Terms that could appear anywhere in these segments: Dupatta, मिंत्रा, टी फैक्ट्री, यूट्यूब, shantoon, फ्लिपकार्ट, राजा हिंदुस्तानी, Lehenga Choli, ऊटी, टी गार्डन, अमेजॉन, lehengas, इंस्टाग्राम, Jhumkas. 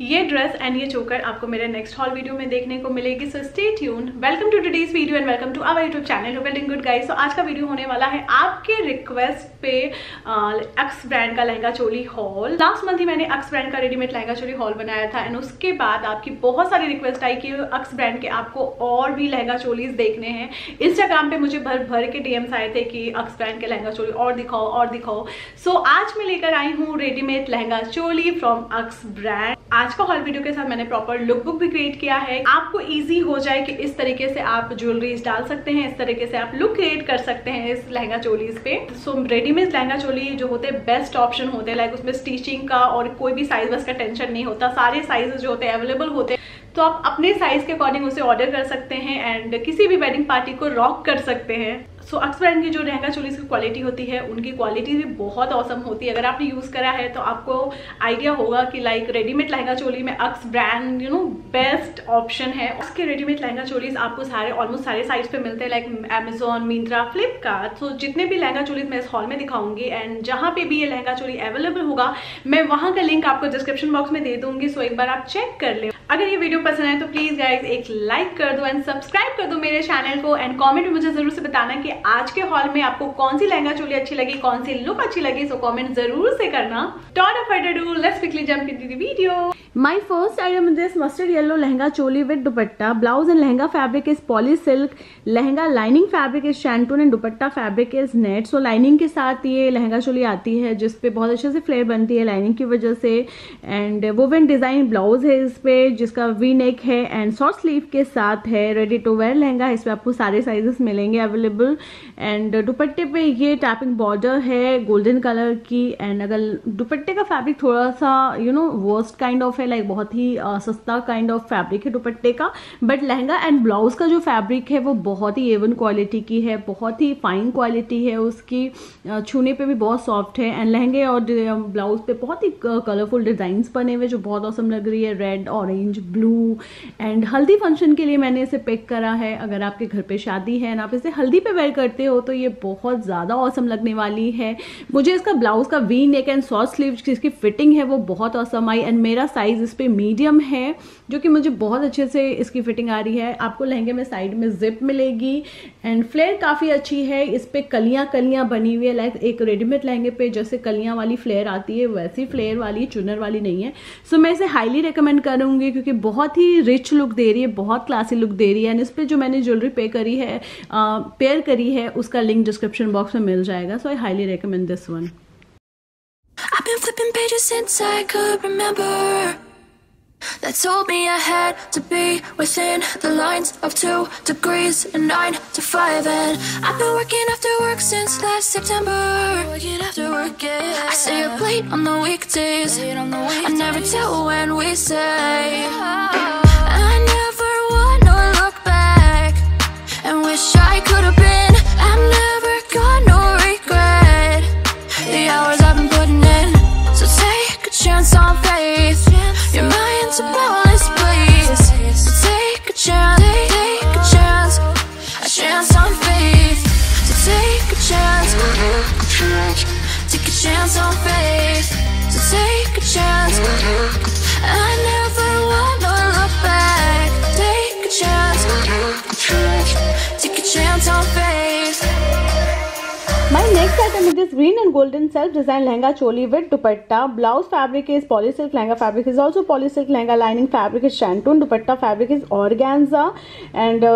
ये dress and ये चोकर आपको मेरे नेक्स्ट हॉल वीडियो में देखने को मिलेगी, so stay tuned. Welcome to today's video and welcome to our यूट्यूब channel doing good guys. So आज का वीडियो होने वाला है आपके रिक्वेस्ट पे एक्स ब्रांड का lehenga choli haul. Last month ही मैंने एक्स ब्रांड का रेडीमेड लहंगा चोली हॉल बनाया था एंड उसके बाद आपकी बहुत सारी रिक्वेस्ट आई कि एक्स ब्रांड के आपको और भी लहंगा चोलीज देखने हैं। इंस्टाग्राम पे मुझे भर भर के डीएम्स आए थे कि एक्स ब्रांड के लहंगा चोली और दिखाओ और दिखाओ। सो आज मैं लेकर आई हूँ readymade lehenga choli from X brand. आज का हॉल वीडियो के साथ मैंने प्रॉपर लुक बुक भी क्रिएट किया है, आपको इजी हो जाए कि इस तरीके से आप ज्वेलरीज डाल सकते हैं, इस तरीके से आप लुक क्रिएट कर सकते हैं इस लहंगा चोलीज पे। सो रेडीमेड लहंगा चोली जो होते हैं बेस्ट ऑप्शन होते हैं, लाइक उसमें स्टिचिंग का और कोई भी साइज बस का टेंशन नहीं होता, सारे साइजेस जो होते हैं अवेलेबल होते हैं, तो आप अपने साइज के अकॉर्डिंग उसे ऑर्डर कर सकते हैं एंड किसी भी वेडिंग पार्टी को रॉक कर सकते हैं। सो एक्स ब्रांड की जो लहंगा चोलीज की क्वालिटी होती है, उनकी क्वालिटी भी बहुत औसम होती है। अगर आपने यूज़ करा है तो आपको आइडिया होगा कि लाइक रेडीमेड लहंगा चोली में एक्स ब्रांड बेस्ट ऑप्शन है। उसके रेडीमेड लहंगा चोलीज आपको सारे ऑलमोस्ट सारे साइट्स पे मिलते हैं, like अमेजॉन, मिंत्रा, फ्लिपकार्ट। So जितने भी लहंगा चोलीज मैं इस हॉल में दिखाऊंगी एंड जहाँ पे भी ये लहंगा चोली अवेलेबल होगा, मैं वहाँ का लिंक आपको डिस्क्रिप्शन बॉक्स में दे दूंगी। सो एक बार आप चेक कर ले। अगर ये वीडियो पसंद आए तो प्लीज़ गाइज एक लाइक कर दो एंड सब्सक्राइब कर दो मेरे चैनल को एंड कॉमेंट में मुझे जरूर से बताना कि आज के हॉल में आपको कौन सी लहंगा चोली अच्छी लगी, कौन सी लुक अच्छी लगी। सो कमेंट जरूर से करना। Without further ado, let's quickly jump into the video. My first item is this mustard yellow lehenga choli with dupatta. Blouse and lehenga fabric is poly silk. Lehenga lining fabric is shantoon and dupatta fabric is net. So lining के साथ ये लहंगा चोली आती है, जिसपे बहुत अच्छे से flare बनती है लाइनिंग की वजह से। एंड वोवेन डिजाइन ब्लाउज है इस पे, जिसका वी नेक है एंड शॉर्ट स्लीव के साथ है। रेडी टू वेयर लहंगा, इसमें आपको सारे साइजेस मिलेंगे अवेलेबल। एंड दुपट्टे पे ये टैपिंग बॉर्डर है गोल्डन कलर की। एंड अगर दुपट्टे का फैब्रिक थोड़ा सा वर्स्ट काइंड ऑफ है, लाइक बहुत ही सस्ता काइंड ऑफ फैब्रिक है दुपट्टे का, बट लहंगा एंड ब्लाउज का जो फैब्रिक है वो बहुत ही एवन क्वालिटी की है, बहुत ही फाइन क्वालिटी है उसकी, छूने पे भी बहुत सॉफ्ट है। एंड लहंगे और ब्लाउज पे बहुत ही कलरफुल डिजाइंस बने हुए जो बहुत औसम लग रही है, रेड, ऑरेंज, ब्लू। एंड हल्दी फंक्शन के लिए मैंने इसे पिक करा है। अगर आपके घर पे शादी है एंड आप इसे हल्दी पे वेयर करते हो तो ये बहुत ज़्यादा औसम लगने वाली है। मुझे इसका ब्लाउज का V neck and short sleeve जिसकी फिटिंग है वो बहुत औसम आई एंड मेरा साइज इस पे मीडियम है, जो कि मुझे बहुत अच्छे से इसकी फिटिंग आ रही है। आपको लहंगे में साइड में जिप मिलेगी एंड फ्लेयर काफ़ी अच्छी है इस पे, कलियाँ कलियाँ बनी हुई है, लाइक एक रेडीमेड लहंगे पे जैसे कलियाँ वाली फ्लेयर आती है वैसी फ्लेयर वाली, चुनर वाली नहीं है। सो मैं इसे हाईली रिकमेंड करूँगी क्योंकि बहुत ही रिच लुक दे रही है, बहुत क्लासी लुक दे रही है। एंड इस पर जो मैंने ज्वेलरी पेयर करी है उसका लिंक डिस्क्रिप्शन बॉक्स में मिल जाएगा। So I highly recommend this one. Been flipping pages since I could remember. That told me I had to be within the lines of 2 degrees and 9 to 5. And I've been working after work since last September. Working after work, yeah. I stay up late on the weekdays. I never tell when we say. I never wanna look back and wish I could have been. I'm never gonna regret the hours I've been putting in. So take a chance on faith. Your mind's a powerless place. So take a chance. Take a chance. A chance on faith. So take a chance. Take a chance on faith. So take a chance. I never wanna look back. Take a chance. Take a chance on faith. My next item is this green and golden self-designed lehenga choli with dupatta. Blouse fabric is poly silk, lehenga fabric is also poly silk, lehenga lining fabric is shantoon, dupatta fabric is organza, and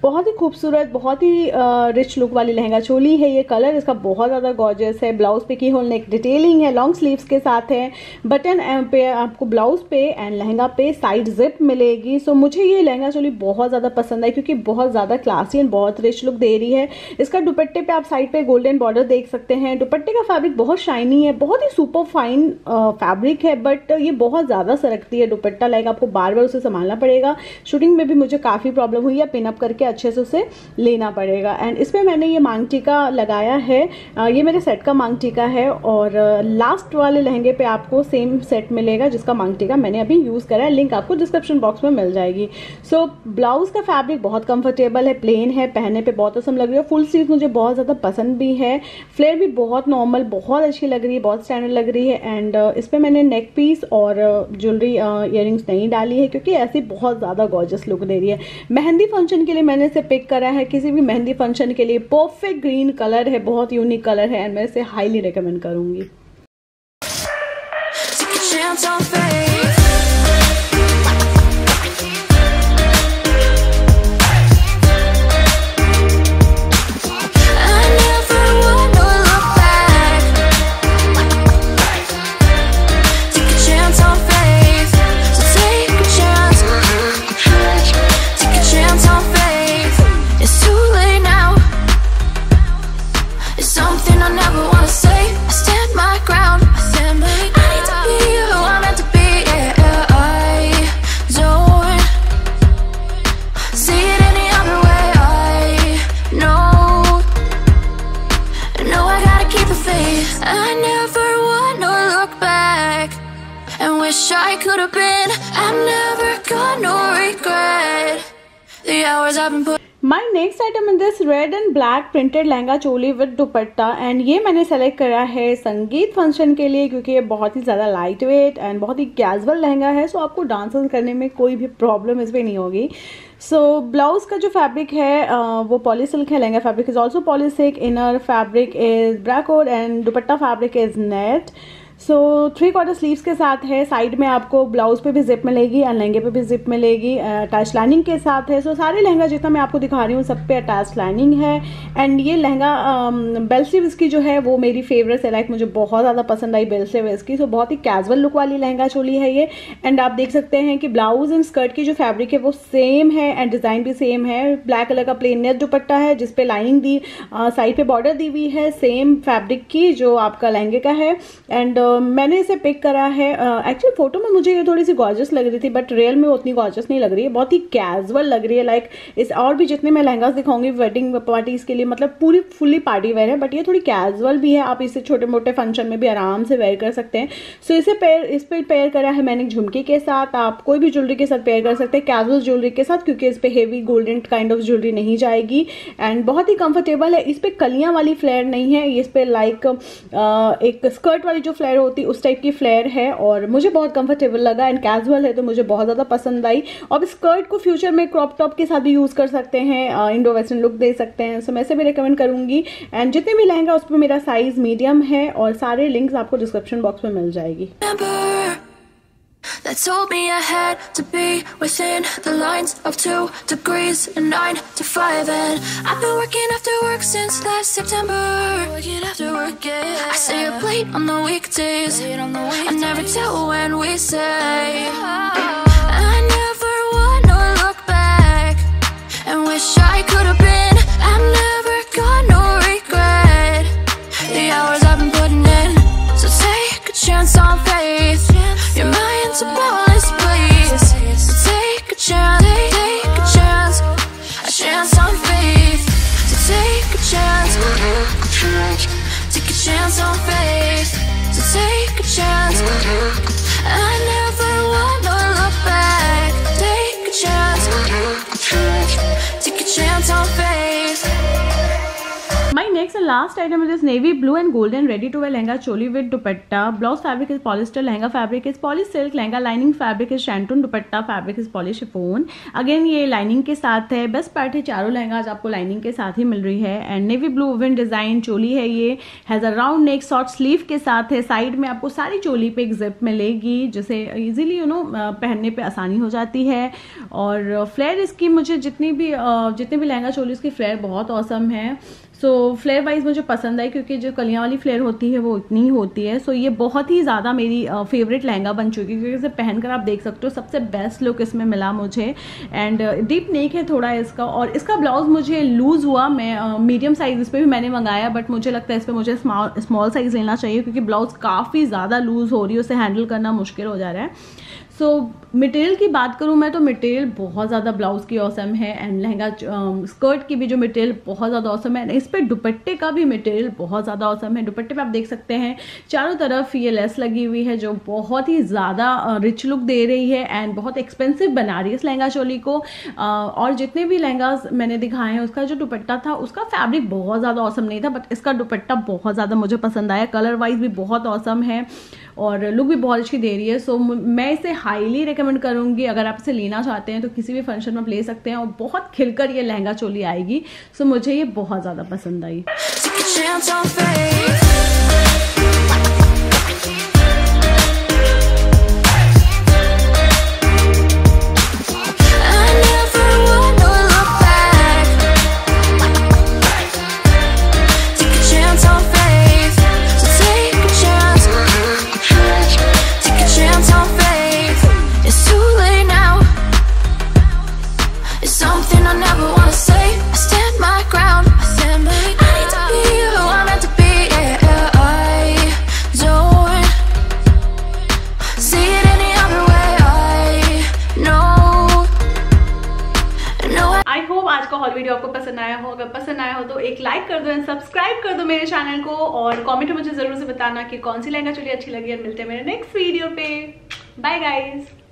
बहुत ही खूबसूरत, बहुत ही rich look वाली लहंगा चोली है। ये colour इसका बहुत ज़्यादा gorgeous है। ब्लाउज पे की होल नेक डिटेलिंग है, लॉन्ग स्लीव्स के साथ है, बटन पे आपको ब्लाउज पे एंड लहंगा पे साइड जिप मिलेगी। सो मुझे ये लहंगा चोली बहुत ज़्यादा पसंद आई क्योंकि बहुत ज़्यादा क्लासी एंड बहुत रिच लुक दे रही है। इसका दुपट्टे पे आप साइड पे गोल्डन बॉर्डर देख सकते हैं। दुपट्टे का फैब्रिक बहुत शाइनी है, बहुत ही सुपर फाइन फैब्रिक है, बट ये बहुत ज़्यादा सरकती है दुपट्टा, लाइक आपको बार बार उसे संभालना पड़ेगा। शूटिंग में भी मुझे काफ़ी प्रॉब्लम हुई है, पिनअप करके अच्छे से उसे लेना पड़ेगा। एंड इसमें मैंने ये मांगटीका लगाया है, ये मेरे सेट का मांगटीका है और लास्ट वाले लहंगे पे आपको सेम सेट मिलेगा जिसका मांगटीका मैंने अभी यूज़ करा है। लिंक आपको डिस्क्रिप्शन बॉक्स में मिल जाएगी। सो ब्लाउज़ का फैब्रिक बहुत कंफर्टेबल है, प्लेन है, पहनने पर बहुत असम लग रही है। फुल स्लीव मुझे बहुत ज़्यादा पसंद भी है, फ्लेयर भी बहुत नॉर्मल बहुत अच्छी लग रही है, बहुत स्टैंडर्ड लग रही है। एंड इस पर मैंने नेक पीस और ज्वेलरी ईयरिंग्स नहीं डाली है क्योंकि ऐसी बहुत ज़्यादा गॉर्जियस लुक दे रही है। मेहंदी फंक्शन के लिए मैंने इसे पिक करा है, किसी भी मेहंदी फंक्शन के लिए परफेक्ट ग्रीन कलर है, बहुत यूनिक कलर है एंड मैं इसे हाईली रिकमेंड करूँगी। My next item in this red and black printed lehenga choli with dupatta and ये मैंने सेलेक्ट करा है संगीत फंक्शन के लिए क्योंकि ये बहुत ही ज़्यादा लाइट वेट एंड बहुत ही कैजुअल लहंगा है। सो आपको डांस करने में कोई भी प्रॉब्लम इसमें नहीं होगी। सो ब्लाउज़ का जो फैब्रिक है वो पॉली सिल्क है, lehenga fabric is also poly silk, inner fabric is brocade and dupatta fabric is net. So 3/4 sleeves के साथ है, साइड में आपको ब्लाउज़ पे भी जिप मिलेगी एंड लहंगे पे भी जिप मिलेगी, अटैच लाइनिंग के साथ है। सो सारे लहंगा जितना मैं आपको दिखा रही हूँ सब पे अटैच लाइनिंग है। एंड ये लहंगा बेल स्लीव इसकी जो है वो मेरी फेवरेट है, लाइक मुझे बहुत ज़्यादा पसंद आई बेल स्लीव इसकी। सो बहुत ही कैजुअल लुक वाली लहंगा चोली है ये। एंड आप देख सकते हैं कि ब्लाउज़ एंड स्कर्ट की जो फैब्रिक है वो सेम है एंड डिज़ाइन भी सेम है। ब्लैक कलर का प्लेन नेट दुपट्टा है जिसपे लाइनिंग दी, साइड पर बॉर्डर दी हुई है सेम फैब्रिक की जो आपका लहंगे का है। एंड मैंने इसे पिक करा है, एक्चुअली फोटो में मुझे ये थोड़ी सी गॉर्जियस लग रही थी बट रियल में उतनी गॉर्जियस नहीं लग रही है, बहुत ही कैजुअल लग रही है। लाइक इस और भी जितने मैं लहंगास दिखाऊंगी वेडिंग पार्टीज़ के लिए, मतलब पूरी फुली पार्टी वेयर है बट ये थोड़ी कैजुअल भी है, आप इसे छोटे मोटे फंक्शन में भी आराम से वेयर कर सकते हैं। सो इस पर पेयर करा है मैंने झुमकी के साथ, आप कोई भी ज्वेलरी के साथ पेयर कर सकते हैं, कैजुअल ज्वेलरी के साथ क्योंकि इस पर heavy golden kind of jewellery नहीं जाएगी। एंड बहुत ही कंफर्टेबल है, इस पर कलियाँ वाली फ्लेयर नहीं है, इस पर लाइक एक स्कर्ट वाली जो फ्लेयर होती उस टाइप की फ्लेयर है और मुझे बहुत कंफर्टेबल लगा एंड कैजुअल है तो मुझे बहुत ज़्यादा पसंद आई। और स्कर्ट को फ्यूचर में क्रॉप टॉप के साथ भी यूज़ कर सकते हैं, इंडो वेस्टर्न लुक दे सकते हैं। सो मैं इसे भी रिकमेंड करूँगी। एंड जितने भी लहंगा उस पर मेरा साइज़ मीडियम है और सारे लिंक्स आपको डिस्क्रिप्शन बॉक्स में मिल जाएगी। That told me I had to be within the lines of 2 degrees and 9 to 5. And I've been working after work since last September. Working after work, yeah. I stay up late on the weekdays. I never tell when we say. I never wanna look back and wish I could have been. I've never got no regret. The hours I've been putting in. So take a chance on faith. Your mind's a ballast, please. So take a chance, take a chance, a chance on faith. So take a chance, take a chance on faith. So take a chance. I never wanna look back. Take a chance, take a chance on faith. My next and last item is this navy blue and golden ready to wear lehenga choli with dupatta. Blouse fabric is polyester, lehenga fabric is poly silk, lehenga lining fabric is shantoon, dupatta fabric is poly chiffon. Again ये lining के साथ है, best part है चारों lehengas आपको lining के साथ ही मिल रही है। And navy blue woven design choli है ये, has a round neck short sleeve के साथ है, साइड में आपको सारी चोली पे एक जिप मिलेगी जिसे ईजिली यू नो पहनने पर आसानी हो जाती है। और फ्लेयर इसकी मुझे जितनी भी लहंगा चोली उसकी फ्लेयर बहुत औसम है। सो फ्लेयर वाइज मुझे पसंद आई क्योंकि जो कलियाँ वाली फ्लेयर होती है वो इतनी ही होती है। सो ये बहुत ही ज़्यादा मेरी फेवरेट लहंगा बन चुकी है क्योंकि इसे पहनकर आप देख सकते हो सबसे बेस्ट लुक इसमें मिला मुझे। एंड डीप नेक है थोड़ा इसका, और इसका ब्लाउज मुझे लूज़ हुआ। मैं मीडियम साइज़ इस पर भी मैंने मंगाया बट मुझे लगता है इस पर मुझे स्मॉल साइज़ लेना चाहिए क्योंकि ब्लाउज काफ़ी ज़्यादा लूज़ हो रही है, उसे हैंडल करना मुश्किल हो जा रहा है। सो मटेरियल की बात करूँ मैं तो मटेरियल बहुत ज़्यादा ब्लाउज की औसम है एंड लहंगा स्कर्ट की भी जो मटेरियल बहुत ज़्यादा औसम है। इस पर दुपट्टे का भी मटेरियल बहुत ज़्यादा औसम है। दुपट्टे पे आप देख सकते हैं चारों तरफ ये लेस लगी हुई है जो बहुत ही ज़्यादा रिच लुक दे रही है एंड बहुत एक्सपेंसिव बना रही है इस लहंगा चोली को। और जितने भी लहंगा मैंने दिखाए हैं उसका जो दुपट्टा था उसका फैब्रिक बहुत ज़्यादा औसम नहीं था बट इसका दुपट्टा बहुत ज़्यादा मुझे पसंद आया। कलर वाइज भी बहुत औसम है और लुक भी बहुत अच्छी दे रही है। सो मैं इसे हाईली रिकमेंड करूंगी। अगर आप इसे लेना चाहते हैं तो किसी भी फंक्शन में आप ले सकते हैं और बहुत खिलकर ये लहंगा चोली आएगी। सो मुझे ये बहुत ज़्यादा पसंद आई। वीडियो आपको पसंद आया हो, अगर पसंद आया हो तो एक लाइक कर दो एंड सब्सक्राइब कर दो मेरे चैनल को और कमेंट में मुझे जरूर से बताना कि कौन सी लहंगा चोली अच्छी लगी। और मिलते हैं मेरे नेक्स्ट वीडियो पे। Bye guys.